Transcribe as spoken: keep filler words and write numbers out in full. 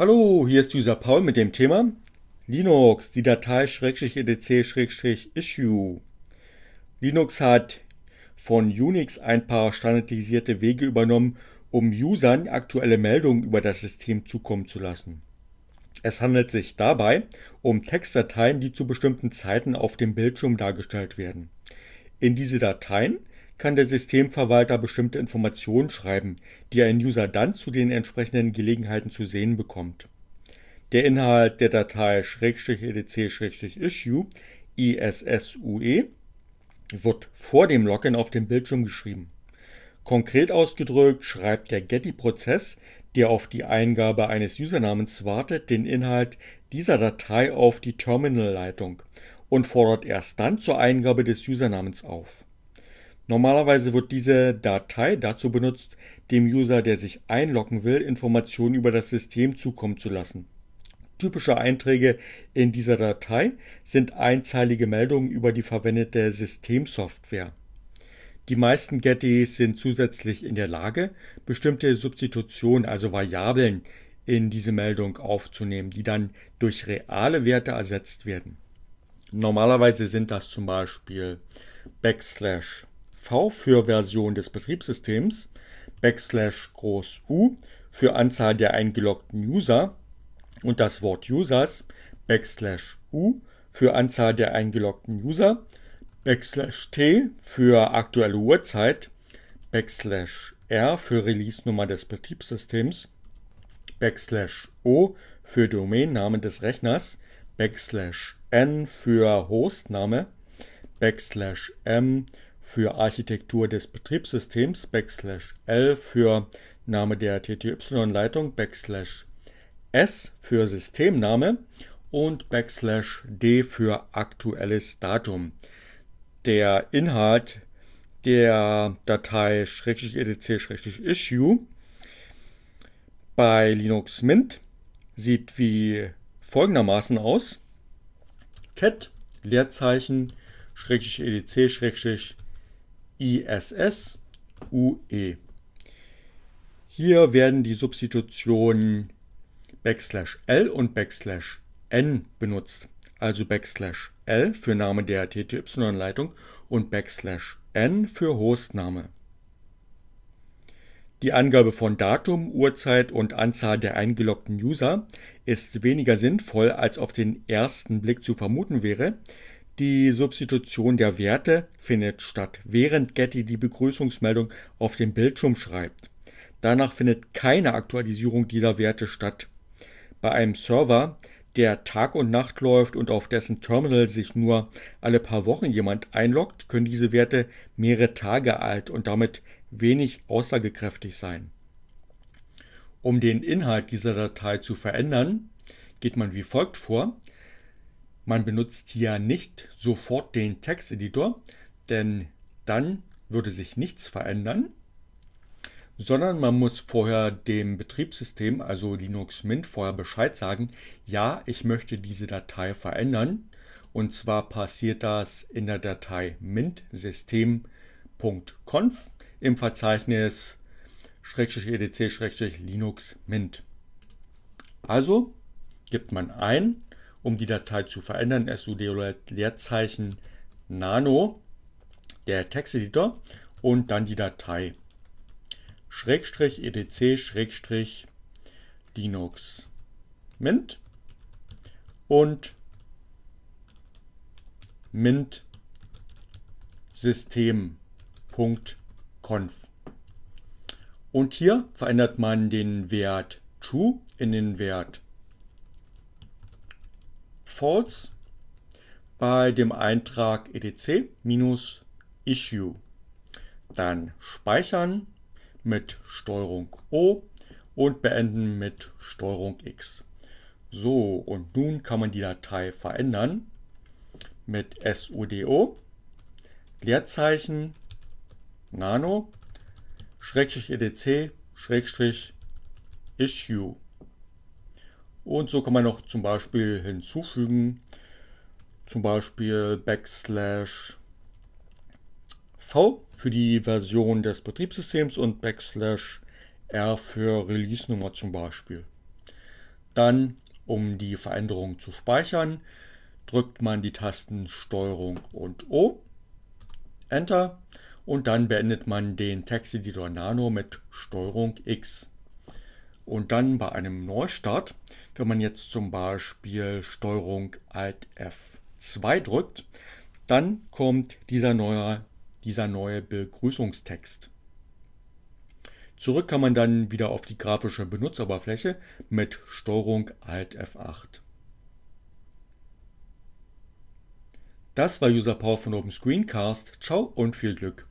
Hallo, hier ist User Paul mit dem Thema Linux, die Datei /etc/issue. Linux hat von Unix ein paar standardisierte Wege übernommen, um Usern aktuelle Meldungen über das System zukommen zu lassen. Es handelt sich dabei um Textdateien, die zu bestimmten Zeiten auf dem Bildschirm dargestellt werden. In diese Dateien kann der Systemverwalter bestimmte Informationen schreiben, die ein User dann zu den entsprechenden Gelegenheiten zu sehen bekommt. Der Inhalt der Datei /etc/issue (issue) wird vor dem Login auf dem Bildschirm geschrieben. Konkret ausgedrückt schreibt der Getty-Prozess, der auf die Eingabe eines Usernamens wartet, den Inhalt dieser Datei auf die Terminalleitung und fordert erst dann zur Eingabe des Usernamens auf. Normalerweise wird diese Datei dazu benutzt, dem User, der sich einloggen will, Informationen über das System zukommen zu lassen. Typische Einträge in dieser Datei sind einzeilige Meldungen über die verwendete Systemsoftware. Die meisten Gettys sind zusätzlich in der Lage, bestimmte Substitutionen, also Variablen, in diese Meldung aufzunehmen, die dann durch reale Werte ersetzt werden. Normalerweise sind das zum Beispiel Backslash V für Version des Betriebssystems, Backslash groß U für Anzahl der eingeloggten User und das Wort Users, Backslash U für Anzahl der eingeloggten User, Backslash T für aktuelle Uhrzeit, Backslash R für Release-Nummer des Betriebssystems, Backslash O für Domainnamen des Rechners, Backslash N für Hostname, Backslash M für Architektur des Betriebssystems, Backslash L für Name der T T Y-Leitung, Backslash S für Systemname und Backslash D für aktuelles Datum. Der Inhalt der Datei /etc/issue bei Linux Mint sieht wie folgendermaßen aus: cat Leerzeichen /etc/issue. Hier werden die Substitutionen Backslash L und Backslash N benutzt. Also Backslash L für Name der T T Y-Leitung und Backslash N für Hostname. Die Angabe von Datum, Uhrzeit und Anzahl der eingeloggten User ist weniger sinnvoll, als auf den ersten Blick zu vermuten wäre. Die Substitution der Werte findet statt, während Getty die Begrüßungsmeldung auf dem Bildschirm schreibt. Danach findet keine Aktualisierung dieser Werte statt. Bei einem Server, der Tag und Nacht läuft und auf dessen Terminal sich nur alle paar Wochen jemand einloggt, können diese Werte mehrere Tage alt und damit wenig aussagekräftig sein. Um den Inhalt dieser Datei zu verändern, geht man wie folgt vor. Man benutzt hier nicht sofort den Texteditor, denn dann würde sich nichts verändern, sondern man muss vorher dem Betriebssystem, also Linux Mint, vorher Bescheid sagen, ja, ich möchte diese Datei verändern. Und zwar passiert das in der Datei mint System Punkt conf im Verzeichnis /etc/linux-mint. Also gibt man ein, um die Datei zu verändern, sud Leerzeichen nano, der Texteditor, und dann die Datei /etc/linux-mint und mint-system Punkt conf. Und hier verändert man den Wert true in den Wert false bei dem Eintrag et c minus issue. Dann speichern mit Strg O und beenden mit Strg X. So, und nun kann man die Datei verändern mit sudo Leerzeichen nano /etc/issue. Und so kann man noch zum Beispiel hinzufügen, zum Beispiel Backslash V für die Version des Betriebssystems und Backslash R für Release-Nummer zum Beispiel. Dann, um die Veränderung zu speichern, drückt man die Tasten Steuerung und O, Enter, und dann beendet man den Texteditor Nano mit Steuerung X. Und dann bei einem Neustart, wenn man jetzt zum Beispiel Steuerung Alt F zwei drückt, dann kommt dieser neue, dieser neue Begrüßungstext. Zurück kann man dann wieder auf die grafische Benutzeroberfläche mit Steuerung Alt F acht. Das war User Power von OpenScreencast. Ciao und viel Glück!